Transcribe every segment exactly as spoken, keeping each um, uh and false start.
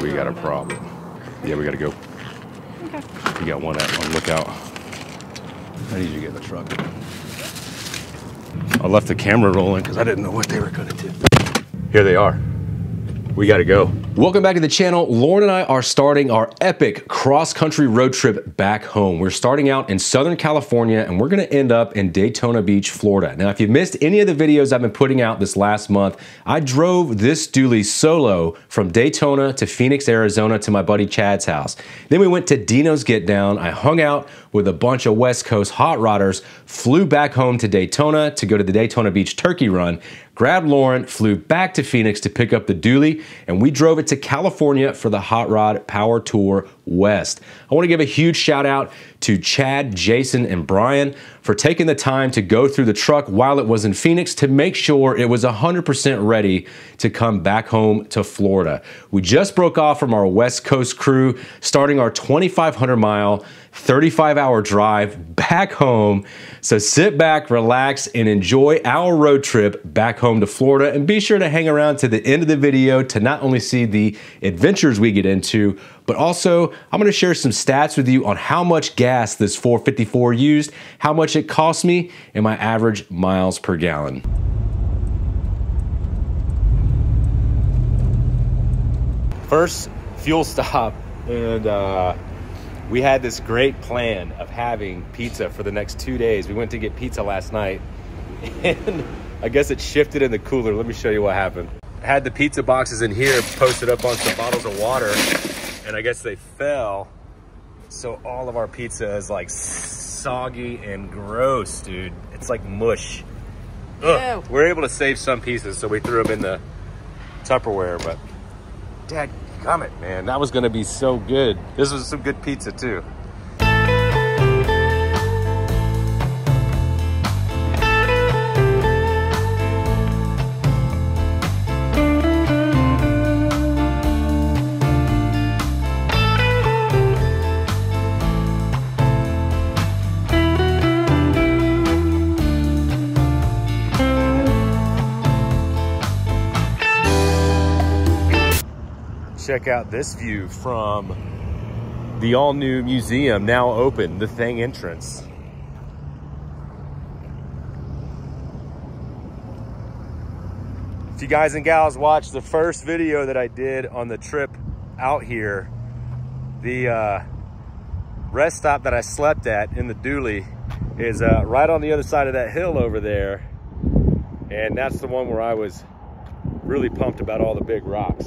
We got a problem. Yeah, we gotta go. Okay. You got one out on lookout. I need you to get in the truck. I left the camera rolling because I didn't know what they were gonna do. Here they are. We gotta go. Welcome back to the channel. Lauren and I are starting our epic cross-country road trip back home. We're starting out in Southern California and we're gonna end up in Daytona Beach, Florida. Now, if you've missed any of the videos I've been putting out this last month, I drove this dually solo from Daytona to Phoenix, Arizona to my buddy Chad's house. Then we went to Dino's Get Down. I hung out with a bunch of West Coast hot rodders, flew back home to Daytona to go to the Daytona Beach Turkey Run, grabbed Lauren, flew back to Phoenix to pick up the dually, and we drove it to California for the Hot Rod Power Tour West. I want to give a huge shout out to Chad, Jason, and Brian for taking the time to go through the truck while it was in Phoenix to make sure it was one hundred percent ready to come back home to Florida. We just broke off from our West Coast crew, starting our twenty-five hundred mile, thirty-five hour drive back home. So sit back, relax, and enjoy our road trip back home to Florida. And be sure to hang around to the end of the video to not only see the adventures we get into, but also I'm gonna share some stats with you on how much gas this four fifty-four used, how much it cost me, and my average miles per gallon. First fuel stop, and uh, we had this great plan of having pizza for the next two days. We went to get pizza last night, and I guess it shifted in the cooler. Let me show you what happened. I had the pizza boxes in here posted up on some bottles of water, and I guess they fell. So all of our pizza is like soggy and gross, dude. It's like mush. Ugh. We're able to save some pieces, so we threw them in the Tupperware, but dadgummit, man, that was gonna be so good. This was some good pizza too. Check out this view from the all-new museum, now open, the Thing entrance. If you guys and gals watched the first video that I did on the trip out here, the uh, rest stop that I slept at in the dually is uh, right on the other side of that hill over there. And that's the one where I was really pumped about all the big rocks.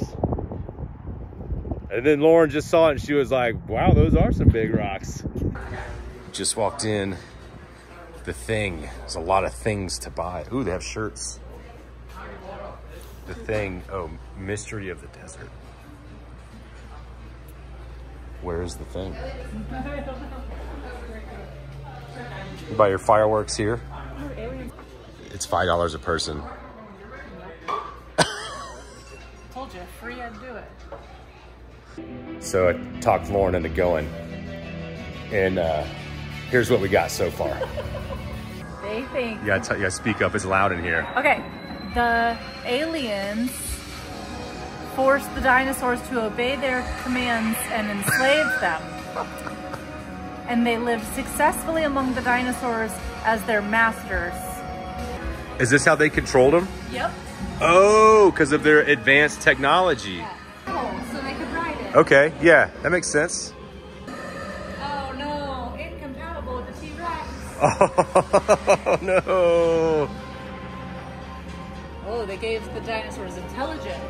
And then Lauren just saw it and she was like, wow, those are some big rocks. Just walked in the Thing. There's a lot of things to buy. Ooh, they have shirts. The Thing, oh, mystery of the desert. Where is the Thing? You buy your fireworks here. It's five dollars a person. Told you, free, I'd do it. So I talked Lauren into going, and uh, here's what we got so far. They think. Yeah, t yeah, speak up. It's loud in here. Okay, the aliens forced the dinosaurs to obey their commands and enslaved them, and they lived successfully among the dinosaurs as their masters. Is this how they controlled them? Yep. Oh, because of their advanced technology. Yeah. Okay, yeah, that makes sense. Oh no, incompatible with the T-Rex. Oh no. Oh, they gave the dinosaurs intelligence.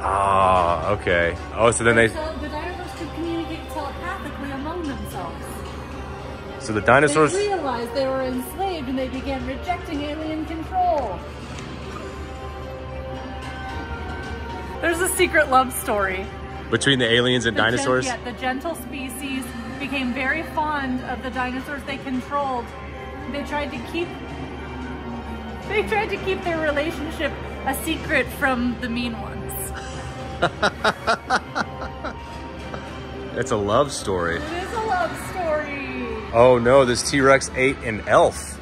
Ah, okay. Oh, so then they... So the dinosaurs could communicate telepathically among themselves. So the dinosaurs... They realized they were enslaved and they began rejecting alien control. There's a secret love story. Between the aliens and the dinosaurs? Gen yeah, the gentle species became very fond of the dinosaurs they controlled. They tried to keep they tried to keep their relationship a secret from the mean ones. It's a love story. It is a love story. Oh no, this T-Rex ate an elf.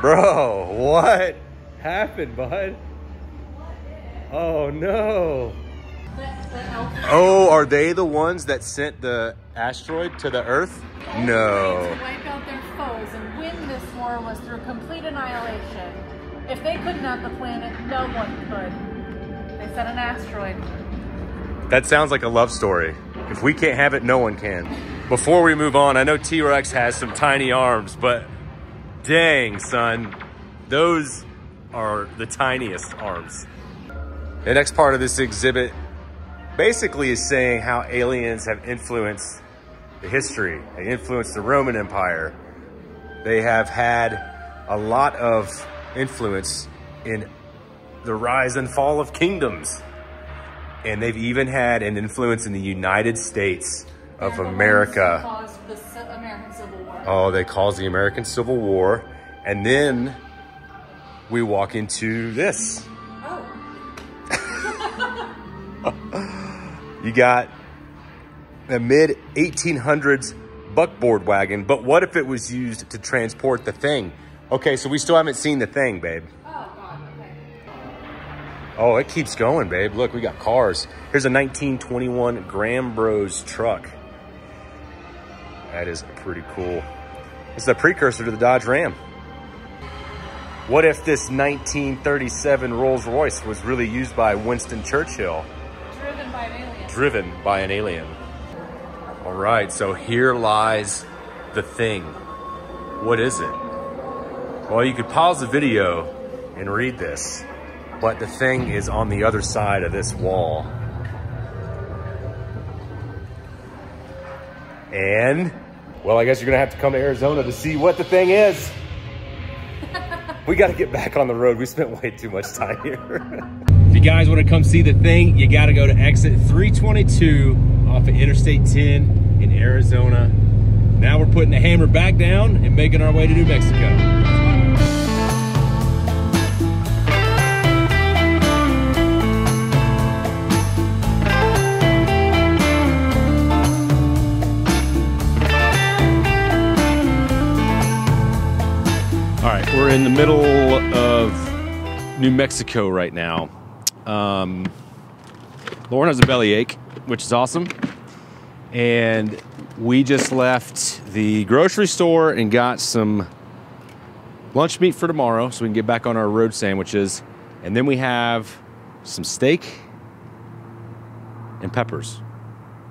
Bro, what happened, bud? Oh no. Oh, are they the ones that sent the asteroid to the Earth? No. To wipe out their foes and win this war was through complete annihilation. If they could not, the planet, no one could. They sent an asteroid. That sounds like a love story. If we can't have it, no one can. Before we move on, I know T-Rex has some tiny arms, but dang, son, those are the tiniest arms. The next part of this exhibit basically is saying how aliens have influenced the history. They influenced the Roman Empire. They have had a lot of influence in the rise and fall of kingdoms. And they've even had an influence in the United States of America. Caused the American Civil War. Oh, they caused the American Civil War. And then we walk into this. Oh. You got a mid eighteen hundreds buckboard wagon, but what if it was used to transport the Thing? Okay, so we still haven't seen the Thing, babe. Oh, God, okay. Oh, it keeps going, babe. Look, we got cars. Here's a nineteen twenty-one Graham Bros. Truck. That is pretty cool. It's the precursor to the Dodge Ram. What if this nineteen thirty-seven Rolls-Royce was really used by Winston Churchill? Driven by an alien. Driven by an alien. All right, so here lies the Thing. What is it? Well, you could pause the video and read this, but the Thing is on the other side of this wall. And, well, I guess you're gonna have to come to Arizona to see what the Thing is. We gotta get back on the road. We spent way too much time here. If you guys wanna come see the Thing, you gotta go to exit three twenty-two off of Interstate ten in Arizona. Now we're putting the hammer back down and making our way to New Mexico. All right, we're in the middle of New Mexico right now. Um, Lauren has a bellyache, which is awesome. And we just left the grocery store and got some lunch meat for tomorrow so we can get back on our road sandwiches. And then we have some steak and peppers.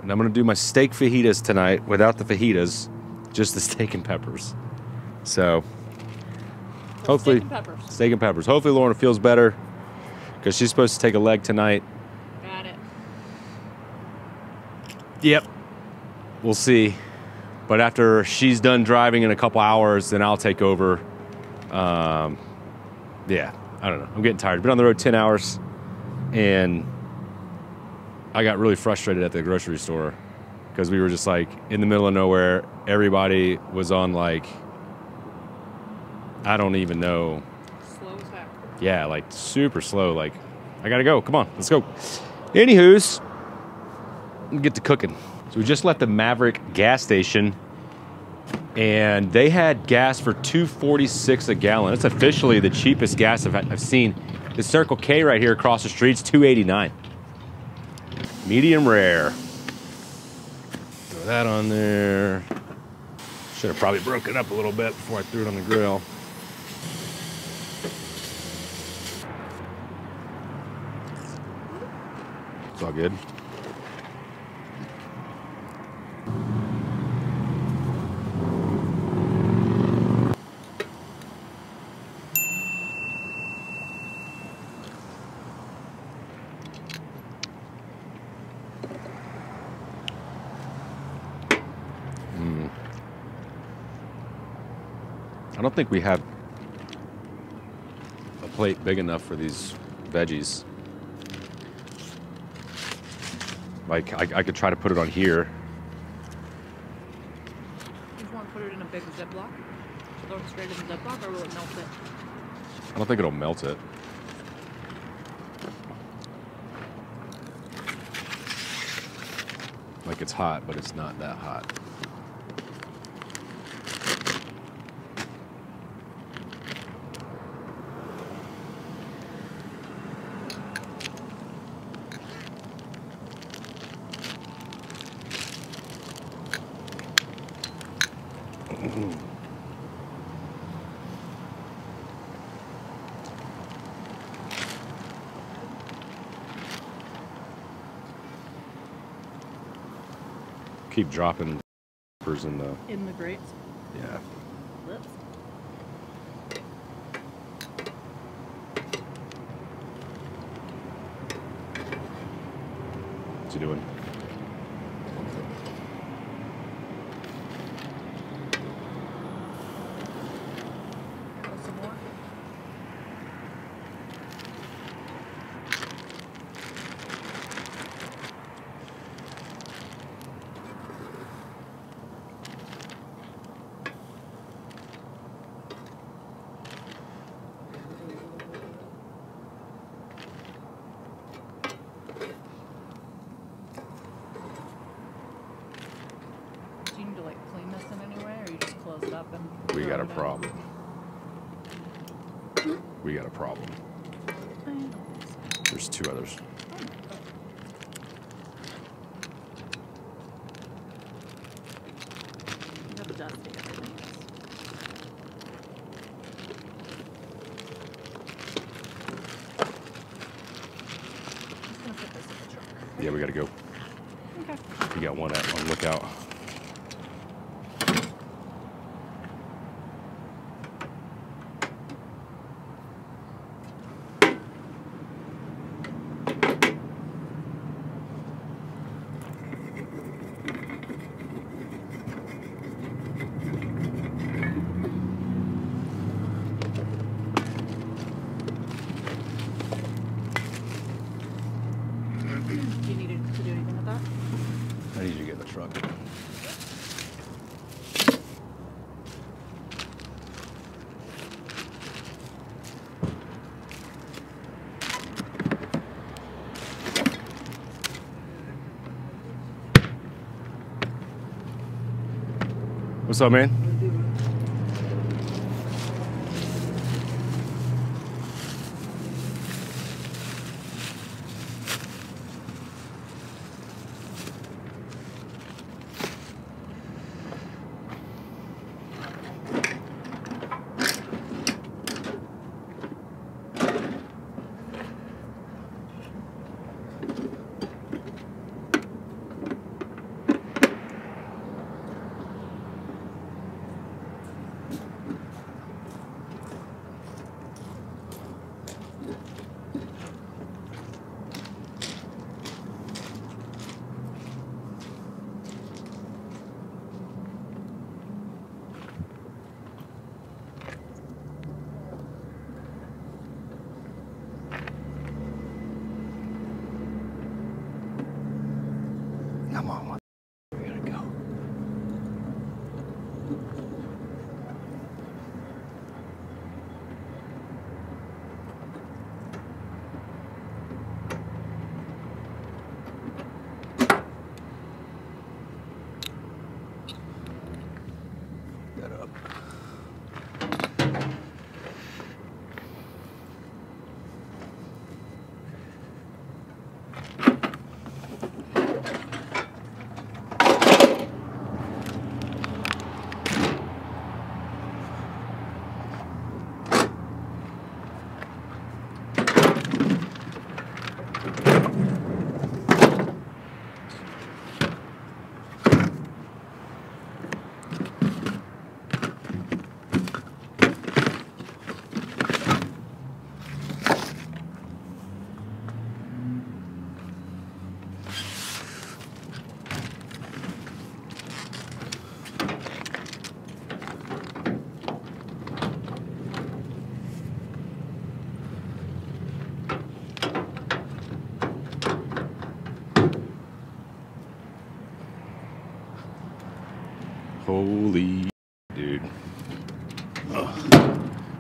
And I'm gonna do my steak fajitas tonight without the fajitas, just the steak and peppers. So. Hopefully, steak and peppers. Steak and peppers. Hopefully Lauren feels better because she's supposed to take a leg tonight. Got it. Yep. We'll see. But after she's done driving in a couple hours, then I'll take over. Um, yeah, I don't know. I'm getting tired. Been on the road ten hours and I got really frustrated at the grocery store because we were just like in the middle of nowhere. Everybody was on like... I don't even know. Slow as heck. Yeah, like super slow. Like, I gotta go. Come on, let's go. Anywho's, get to cooking. So we just left the Maverick gas station, and they had gas for two forty-six a gallon. That's officially the cheapest gas I've, I've seen. The Circle K right here across the street's two eighty-nine. Medium rare. Throw that on there. Should have probably broken it up a little bit before I threw it on the grill. All good. Mm. I don't think we have a plate big enough for these veggies. Like, I, I could try to put it on here. You want to put it in a big Ziploc? Throw it straight in the Ziploc, or will it melt it? I don't think it'll melt it. Like, it's hot, but it's not that hot. Keep dropping in the in the grates. Yeah. Whoops. What's he doing? Yeah, we gotta go. Okay. We got one out on lookout. What's up, man? Holy dude. Ugh.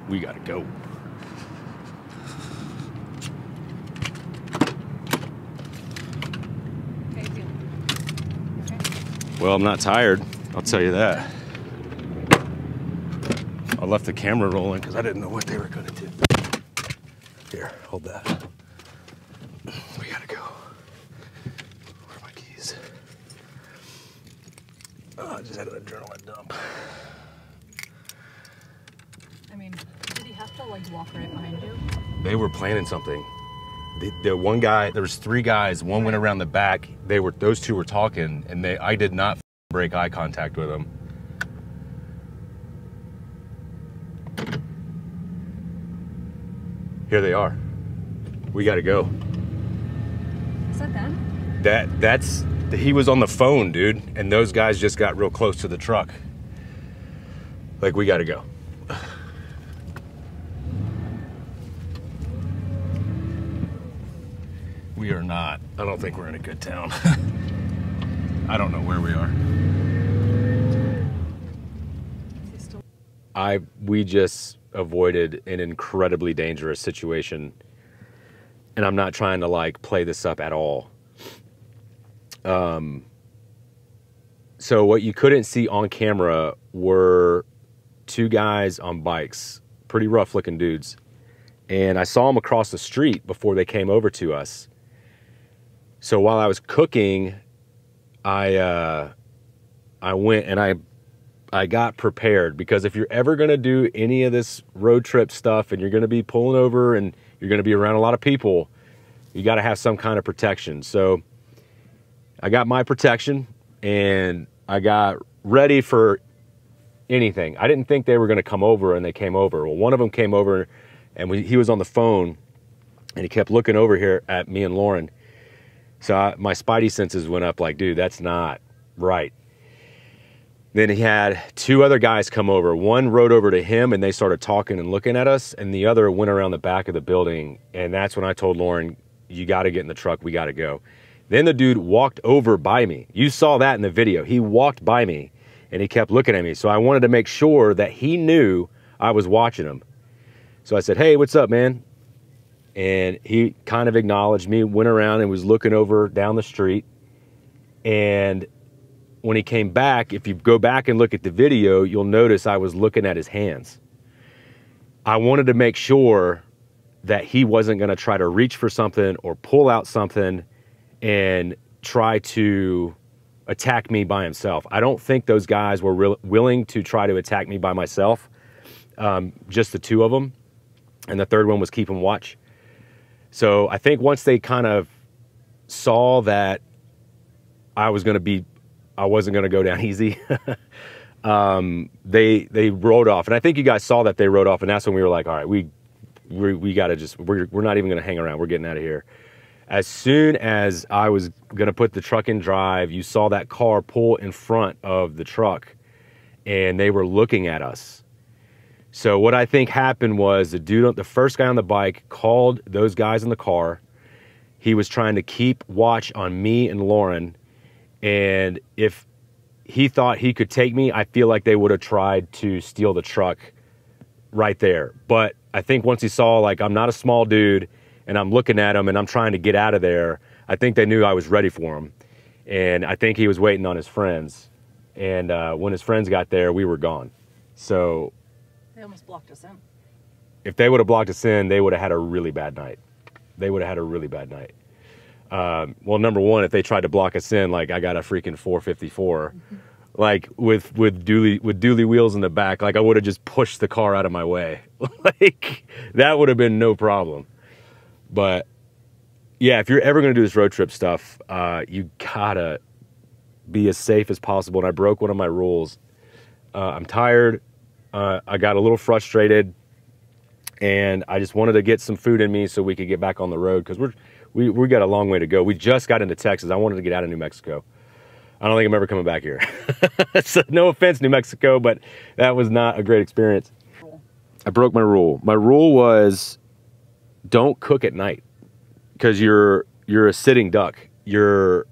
We gotta go. Okay, okay. Well, I'm not tired, I'll tell you that. I left the camera rolling because I didn't know what they were gonna do. Here, hold that. We gotta go. Where are my keys? Oh, I just had an adrenaline dump. guards walk right behind you? They were planning something. The, the one guy, there was three guys. One went around the back. They were, those two were talking, and they, I did not break eye contact with them. Here they are. We gotta go. Is that them? That, that's, he was on the phone, dude, and those guys just got real close to the truck. Like, we gotta go. We are not. I don't think we're in a good town. I don't know where we are. Still I, we just avoided an incredibly dangerous situation. And I'm not trying to like play this up at all. Um, so what you couldn't see on camera were two guys on bikes, pretty rough looking dudes. And I saw them across the street before they came over to us. So while I was cooking, I uh, I went and I I got prepared, because if you're ever gonna do any of this road trip stuff and you're gonna be pulling over and you're gonna be around a lot of people, you gotta have some kind of protection. So I got my protection and I got ready for anything. I didn't think they were gonna come over, and they came over. Well, one of them came over and we, he was on the phone and he kept looking over here at me and Lauren. So I, my spidey senses went up like, dude, that's not right. Then he had two other guys come over. One rode over to him and they started talking and looking at us, and the other went around the back of the building. And that's when I told Lauren, you gotta get in the truck, we gotta go. Then the dude walked over by me. You saw that in the video. He walked by me and he kept looking at me. So I wanted to make sure that he knew I was watching him. So I said, hey, what's up, man? And he kind of acknowledged me, went around and was looking over down the street. And when he came back, if you go back and look at the video, you'll notice I was looking at his hands. I wanted to make sure that he wasn't going to try to reach for something or pull out something and try to attack me by himself. I don't think those guys were real willing to try to attack me by myself, um, just the two of them. And the third one was keeping watch. So I think once they kind of saw that I was going to be, I wasn't going to go down easy, um, they they rode off. And I think you guys saw that they rode off, and that's when we were like, all right, we we, we got to just, we're, we're not even going to hang around. We're getting out of here. As soon as I was going to put the truck in drive, you saw that car pull in front of the truck, and they were looking at us. So what I think happened was the dude, the first guy on the bike, called those guys in the car. He was trying to keep watch on me and Lauren. And if he thought he could take me, I feel like they would have tried to steal the truck right there. But I think once he saw, like, I'm not a small dude and I'm looking at him and I'm trying to get out of there, I think they knew I was ready for him. And I think he was waiting on his friends. And uh, when his friends got there, we were gone. So... they almost blocked us in. If they would have blocked us in, they would have had a really bad night. They would have had a really bad night. Um, well, number one, if they tried to block us in, like, I got a freaking four fifty-four, like with with dually with dually wheels in the back, like I would have just pushed the car out of my way. Like that would have been no problem. But yeah, if you're ever gonna do this road trip stuff, uh, you gotta be as safe as possible. And I broke one of my rules. Uh, I'm tired. Uh, I got a little frustrated, and I just wanted to get some food in me so we could get back on the road, because we're we we got a long way to go. We just got into Texas. I wanted to get out of New Mexico. I don't think I'm ever coming back here. So no offense, New Mexico, but that was not a great experience. I broke my rule. My rule was don't cook at night, because you're you're a sitting duck. You're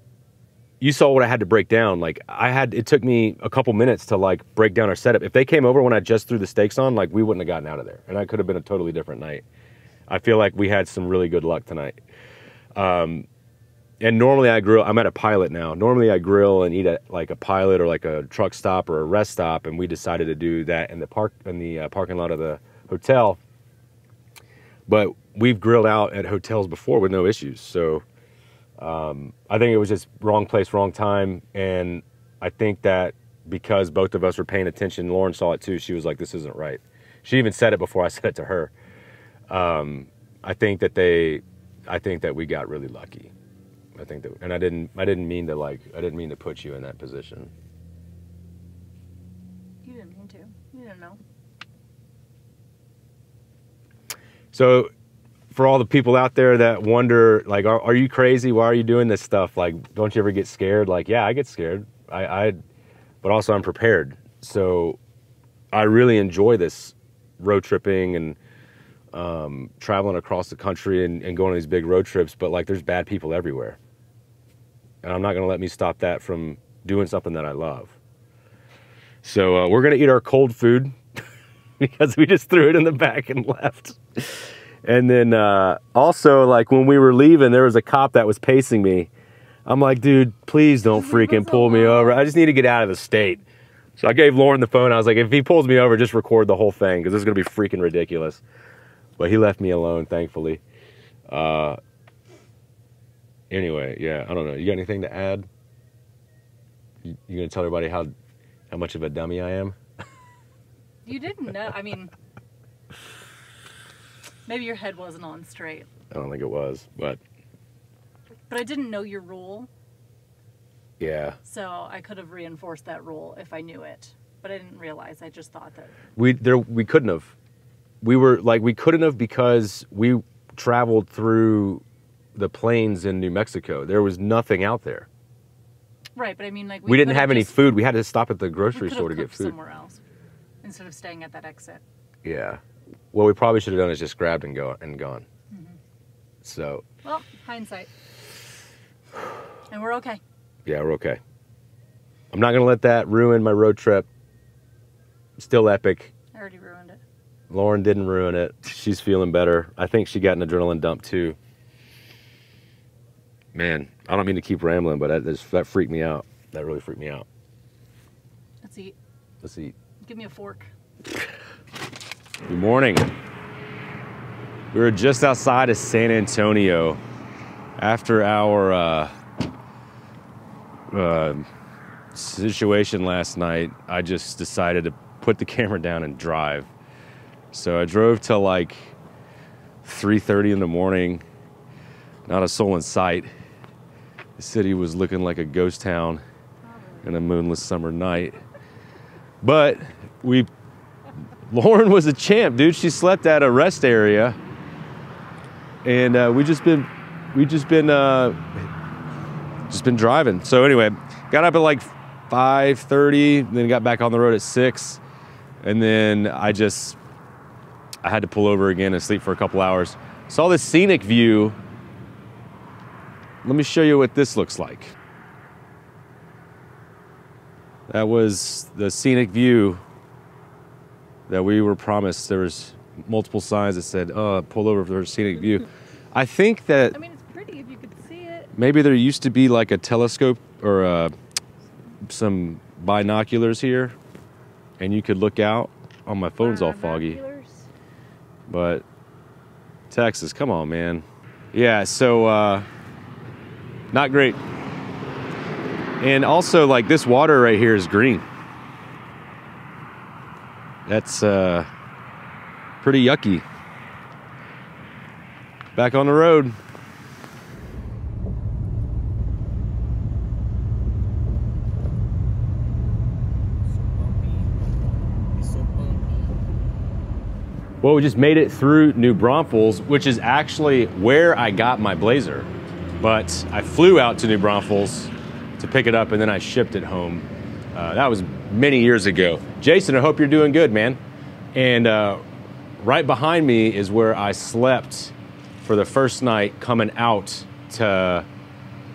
You saw what I had to break down. Like I had, it took me a couple minutes to like break down our setup. If they came over when I just threw the steaks on, like we wouldn't have gotten out of there, and I could have been a totally different night. I feel like we had some really good luck tonight. Um, and normally I grill, I'm at a Pilot now. Normally I grill and eat at like a Pilot or like a truck stop or a rest stop. And we decided to do that in the park, in the uh, parking lot of the hotel. But we've grilled out at hotels before with no issues. So Um, I think it was just wrong place, wrong time. And I think that because both of us were paying attention, Lauren saw it too. She was like, this isn't right. She even said it before I said it to her. um, I think that they, I think that we got really lucky. I think that, and I didn't, I didn't mean to like, I didn't mean to put you in that position. You didn't mean to. You didn't know. So, for all the people out there that wonder, like, are, are you crazy? Why are you doing this stuff? Like, don't you ever get scared? Like, yeah, I get scared. I, I, but also I'm prepared. So, I really enjoy this road tripping and um, traveling across the country and, and going on these big road trips. But like, there's bad people everywhere, and I'm not going to let me stop that from doing something that I love. So uh, we're going to eat our cold food because we just threw it in the back and left. And then uh, also, like, when we were leaving, there was a cop that was pacing me. I'm like, dude, please don't freaking pull me over. I just need to get out of the state. So I gave Lauren the phone. I was like, if he pulls me over, just record the whole thing because this is going to be freaking ridiculous. But he left me alone, thankfully. Uh, anyway, yeah, I don't know. You got anything to add? You, you going to tell everybody how, how much of a dummy I am? You didn't know. I mean... Maybe your head wasn't on straight. I don't think it was, but... But I didn't know your rule. Yeah. So I could have reinforced that rule if I knew it. But I didn't realize. I just thought that... We there we couldn't have. We were, like, we couldn't have because we traveled through the plains in New Mexico. There was nothing out there. Right, but I mean, like... We, we didn't have, have just, any food. We had to stop at the grocery store to get food. Somewhere else instead of staying at that exit. Yeah. What we probably should have done is just grabbed and go and gone. Mm-hmm. So. Well, hindsight. And we're okay. Yeah, we're okay. I'm not gonna let that ruin my road trip. Still epic. I already ruined it. Lauren didn't ruin it. She's feeling better. I think she got an adrenaline dump too. Man, I don't mean to keep rambling, but that, just, that freaked me out. That really freaked me out. Let's eat. Let's eat. Give me a fork. Good morning. We were just outside of San Antonio after our uh, uh, situation last night. I just decided to put the camera down and drive. So I drove till like three thirty in the morning. Not a soul in sight. The city was looking like a ghost town on a moonless summer night. But we... Lauren was a champ, dude. She slept at a rest area, and uh, we just been, we just been, uh, just been driving. So anyway, got up at like five thirty, then got back on the road at six, and then I just, I had to pull over again and sleep for a couple hours. Saw this scenic view. Let me show you what this looks like. That was the scenic view that we were promised. There was multiple signs that said, oh, pull over for a scenic view. I think that... I mean, it's pretty if you could see it. Maybe there used to be like a telescope or uh, some binoculars here, and you could look out. Oh, my phone's all foggy. But Texas, come on, man. Yeah, so uh, not great. And also, like, this water right here is green. That's uh, pretty yucky. Back on the road. Well, we just made it through New Braunfels, which is actually where I got my Blazer. But I flew out to New Braunfels to pick it up, and then I shipped it home. Uh, that was many years ago. Jason, I hope you're doing good, man. And uh, right behind me is where I slept for the first night coming out to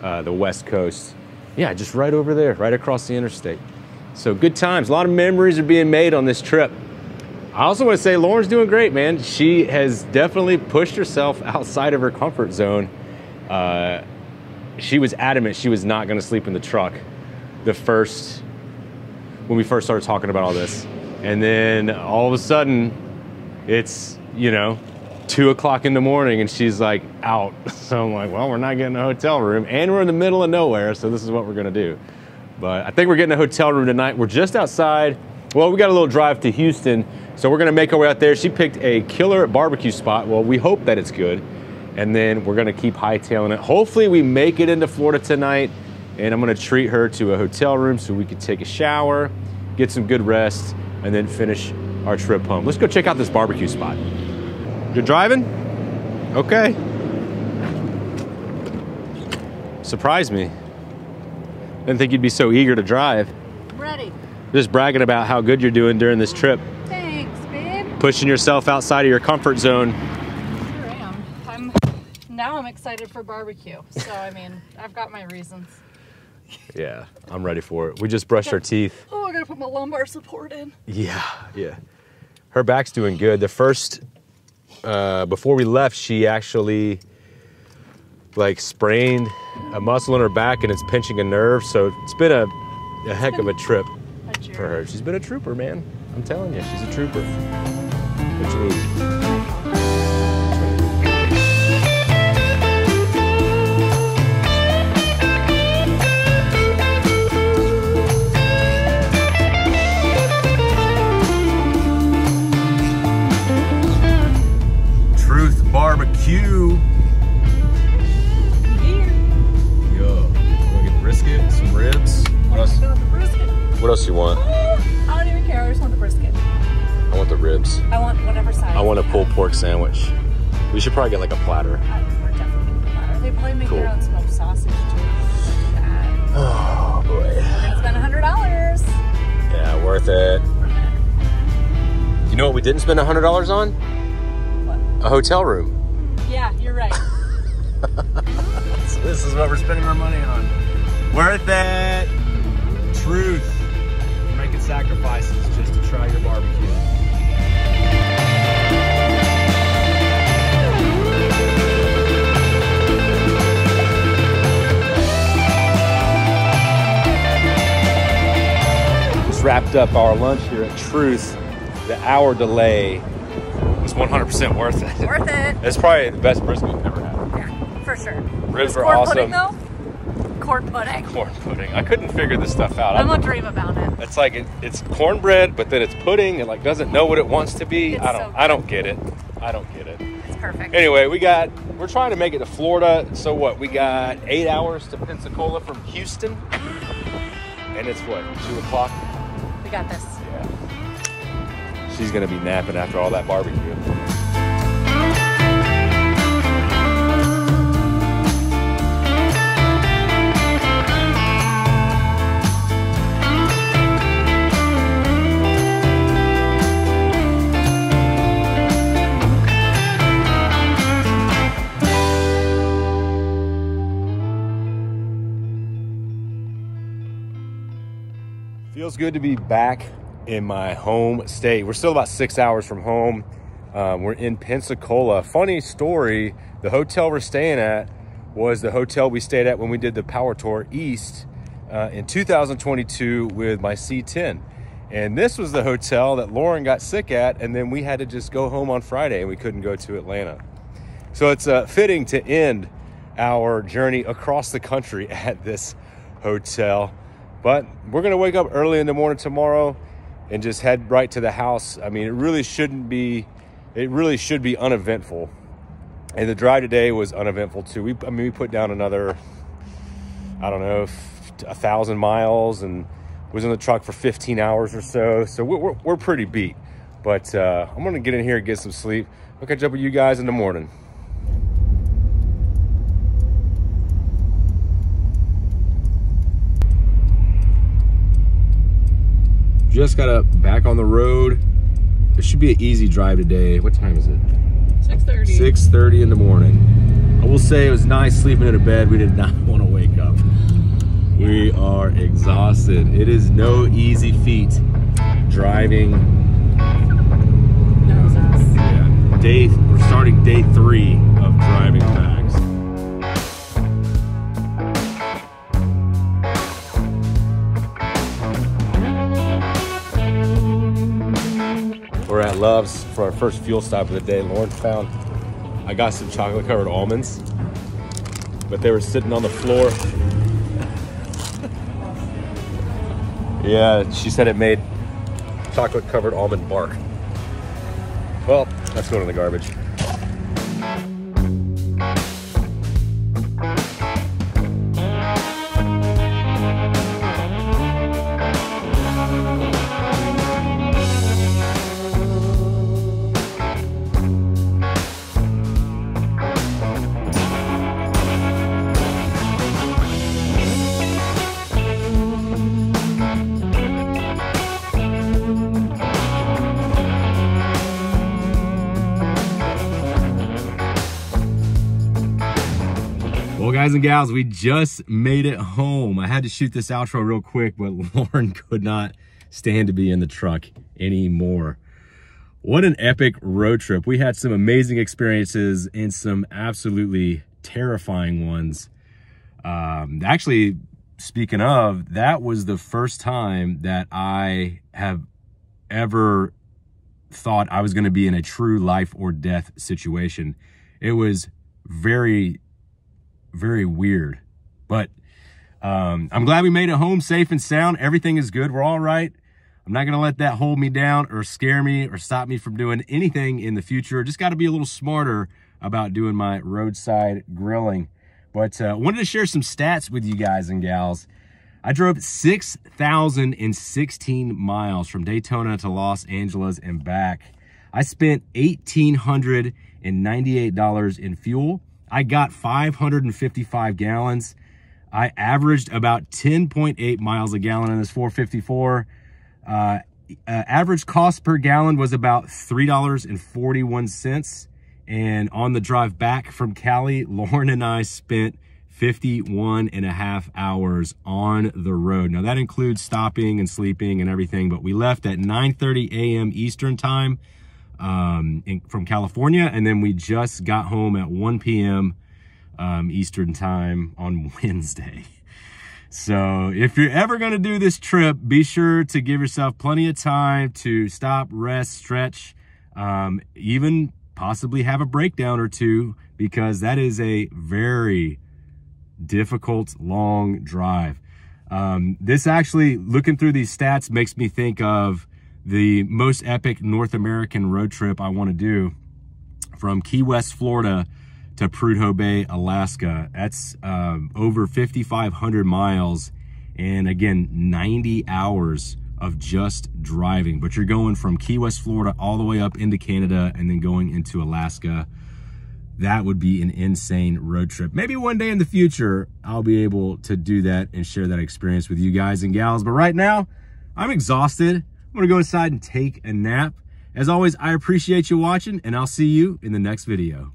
uh, the West Coast. Yeah, just right over there, right across the interstate. So good times. A lot of memories are being made on this trip. I also want to say Lauren's doing great, man. She has definitely pushed herself outside of her comfort zone. Uh, she was adamant she was not going to sleep in the truck the first... when we first started talking about all this. And then all of a sudden, it's, you know, two o'clock in the morning and she's like out. So I'm like, well, we're not getting a hotel room and we're in the middle of nowhere. So this is what we're gonna do. But I think we're getting a hotel room tonight. We're just outside. Well, we got a little drive to Houston So we're gonna make our way out there. She picked a killer barbecue spot. Well, we hope that it's good. And then we're gonna keep hightailing it. Hopefully we make it into Florida tonight, and I'm gonna treat her to a hotel room so we can take a shower, get some good rest, and then finish our trip home. Let's go check out this barbecue spot. You're driving? Okay. Surprised me. Didn't think you'd be so eager to drive. I'm ready. Just bragging about how good you're doing during this trip. Thanks, babe. Pushing yourself outside of your comfort zone. Sure am. I'm, now I'm excited for barbecue. So, I mean, I've got my reasons. Yeah, I'm ready for it. We just brushed our teeth. Oh, I gotta put my lumbar support in. Yeah, yeah. Her back's doing good. The first, uh, before we left, she actually like sprained a muscle in her back and it's pinching a nerve. So it's been a, a heck been of a trip a for her. She's been a trooper, man. I'm telling you, she's a trooper. It's rude. Barbecue. Here. Yo, I'm gonna get brisket, some ribs. What else? The brisket. What else you want? Uh, I don't even care. I just want the brisket. I want the ribs. I want whatever side. I want a pulled pork sandwich. We should probably get like a platter. I we're definitely getting a platter. They probably make cool. their own smoked sausage too. Like oh boy. We're gonna spend a hundred dollars. Yeah, worth it. Worth it. You know what we didn't spend a hundred dollars on? What? A hotel room. Yeah, you're right. So this is what we're spending our money on. Worth it. Truth. You're making sacrifices just to try your barbecue. Just wrapped up our lunch here at Truth. The hour delay. one hundred percent worth it. Worth it. It's probably the best brisket we've ever had. Yeah, for sure. Ribs are awesome. Corn pudding though? Corn pudding. Corn pudding. I couldn't figure this stuff out. I'm gonna dream about it. It's like it, it's cornbread, but then it's pudding. It like doesn't know what it wants to be. It's I don't. So I don't get it. I don't get it. It's perfect. Anyway, we got. We're trying to make it to Florida. So what? We got eight hours to Pensacola from Houston, and it's what two o'clock. We got this. Yeah. She's gonna be napping after all that barbecue. Feels good to be back in my home state. We're still about six hours from home. Um, we're in Pensacola. Funny story, the hotel we're staying at was the hotel we stayed at when we did the power tour east uh, in two thousand twenty-two with my C ten. And this was the hotel that Lauren got sick at, and then we had to just go home on Friday and we couldn't go to Atlanta. So it's uh, fitting to end our journey across the country at this hotel. But we're gonna wake up early in the morning tomorrow and just head right to the house. I mean, it really shouldn't be, it really should be uneventful. And the drive today was uneventful too. We, I mean, we put down another, I don't know, a thousand miles and was in the truck for fifteen hours or so. So we're, we're pretty beat, but uh, I'm gonna get in here and get some sleep. I'll catch up with you guys in the morning. Just got up, back on the road. It should be an easy drive today. What time is it? six thirty. six thirty in the morning. I will say it was nice sleeping in a bed. We did not want to wake up. We are exhausted. It is no easy feat driving. That was us. Yeah. Day, we're starting day three of driving bags. We're at Love's for our first fuel stop of the day. Lauren found, I got some chocolate covered almonds, but they were sitting on the floor. Yeah, she said it made chocolate covered almond bark. Well, let's go to the garbage. Guys and gals, we just made it home. I had to shoot this outro real quick, but Lauren could not stand to be in the truck anymore. What an epic road trip. We had some amazing experiences and some absolutely terrifying ones. Um, actually, speaking of, that was the first time that I have ever thought I was going to be in a true life or death situation. It was very very weird, but um I'm glad we made it home safe and sound. Everything is good. We're all right. I'm not gonna let that hold me down or scare me or stop me from doing anything in the future. Just got to be a little smarter about doing my roadside grilling. But uh wanted to share some stats with you guys and gals. I drove six thousand sixteen miles from Daytona to Los Angeles and back. I spent one thousand eight hundred ninety-eight dollars in fuel. I got five hundred fifty-five gallons. I averaged about ten point eight miles a gallon in this four fifty-four. Uh, uh, average cost per gallon was about three dollars and forty-one cents. And on the drive back from Cali, Lauren and I spent fifty-one and a half hours on the road. Now that includes stopping and sleeping and everything, but we left at nine thirty A M Eastern time um in, from California, and then we just got home at one P M um Eastern time on Wednesday. So if you're ever going to do this trip, be sure to give yourself plenty of time to stop, rest, stretch, um even possibly have a breakdown or two, because that is a very difficult long drive. Um this actually, looking through these stats, makes me think of the most epic North American road trip I want to do, from Key West, Florida to Prudhoe Bay, Alaska. That's um, over fifty-five hundred miles, and again, ninety hours of just driving. But you're going from Key West, Florida all the way up into Canada and then going into Alaska. That would be an insane road trip. Maybe one day in the future, I'll be able to do that and share that experience with you guys and gals. But right now, I'm exhausted. I'm gonna go inside and take a nap. As always, I appreciate you watching, and I'll see you in the next video.